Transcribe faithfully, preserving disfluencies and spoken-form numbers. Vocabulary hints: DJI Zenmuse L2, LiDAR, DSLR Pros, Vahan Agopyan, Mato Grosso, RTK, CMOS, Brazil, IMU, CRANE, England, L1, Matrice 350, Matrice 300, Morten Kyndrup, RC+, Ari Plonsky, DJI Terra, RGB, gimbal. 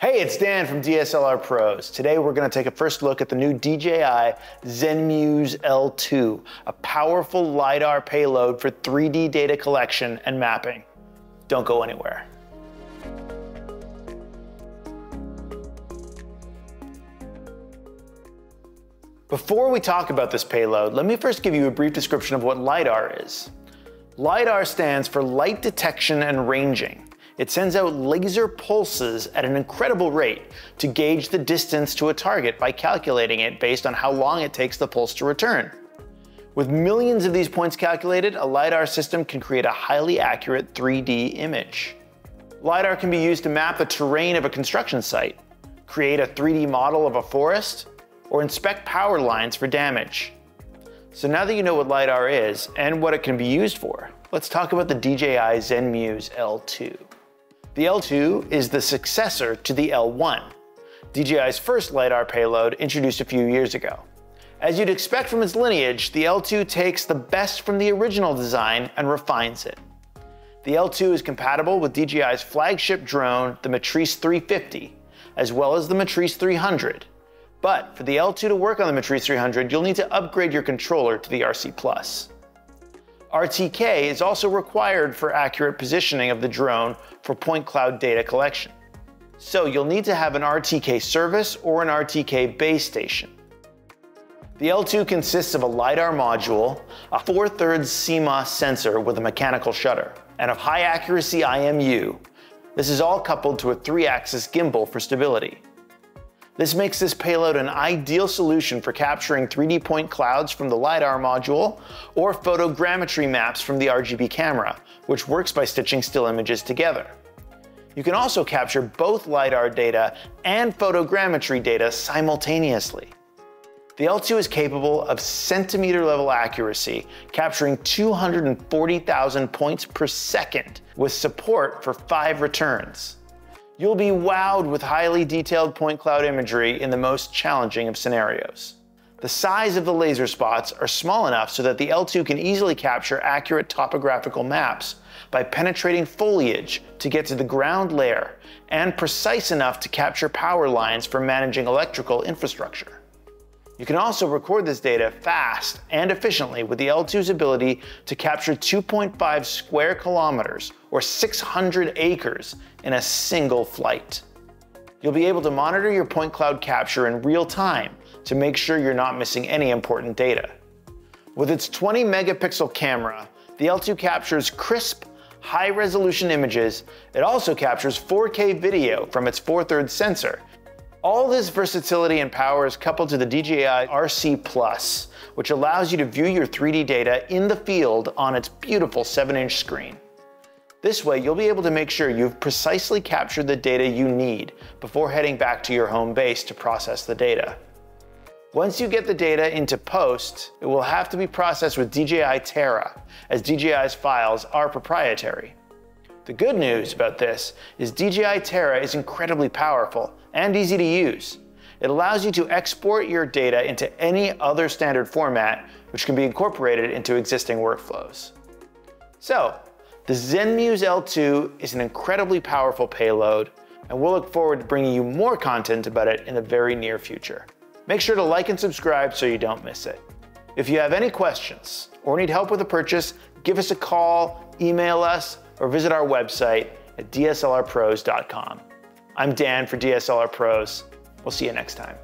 Hey, it's Dan from D S L R Pros. Today we're gonna take a first look at the new D J I Zenmuse L two, a powerful LiDAR payload for three D data collection and mapping. Don't go anywhere. Before we talk about this payload, let me first give you a brief description of what LiDAR is. LiDAR stands for light detection and ranging. It sends out laser pulses at an incredible rate to gauge the distance to a target by calculating it based on how long it takes the pulse to return. With millions of these points calculated, a LiDAR system can create a highly accurate three D image. LiDAR can be used to map the terrain of a construction site, create a three D model of a forest, or inspect power lines for damage. So now that you know what LiDAR is and what it can be used for, let's talk about the D J I Zenmuse L two. The L two is the successor to the L one, D J I's first LiDAR payload introduced a few years ago. As you'd expect from its lineage, the L two takes the best from the original design and refines it. The L two is compatible with D J I's flagship drone, the Matrice three fifty, as well as the Matrice three hundred. But for the L two to work on the Matrice three hundred, you'll need to upgrade your controller to the R C plus. R T K is also required for accurate positioning of the drone for point cloud data collection. So you'll need to have an R T K service or an R T K base station. The L two consists of a LiDAR module, a four-thirds C M O S sensor with a mechanical shutter, and a high-accuracy I M U. This is all coupled to a three-axis gimbal for stability. This makes this payload an ideal solution for capturing three D point clouds from the LiDAR module or photogrammetry maps from the R G B camera, which works by stitching still images together. You can also capture both LiDAR data and photogrammetry data simultaneously. The L two is capable of centimeter level accuracy, capturing two hundred forty thousand points per second with support for five returns. You'll be wowed with highly detailed point cloud imagery in the most challenging of scenarios. The size of the laser spots are small enough so that the L two can easily capture accurate topographical maps by penetrating foliage to get to the ground layer and precise enough to capture power lines for managing electrical infrastructure. You can also record this data fast and efficiently with the L two's ability to capture two point five square kilometers or six hundred acres in a single flight. You'll be able to monitor your point cloud capture in real time to make sure you're not missing any important data. With its twenty megapixel camera, the L two captures crisp, high-resolution images. It also captures four K video from its four-thirds sensor. All this versatility and power is coupled to the D J I R C plus, which allows you to view your three D data in the field on its beautiful seven inch screen. This way, you'll be able to make sure you've precisely captured the data you need before heading back to your home base to process the data. Once you get the data into post, it will have to be processed with D J I Terra, as D J I's files are proprietary. The good news about this is D J I Terra is incredibly powerful and easy to use. It allows you to export your data into any other standard format, which can be incorporated into existing workflows. So, the Zenmuse L two is an incredibly powerful payload, and we'll look forward to bringing you more content about it in the very near future. Make sure to like and subscribe so you don't miss it. If you have any questions or need help with a purchase, give us a call, email us, or visit our website at D S L R pros dot com. I'm Dan for D S L R Pros. We'll see you next time.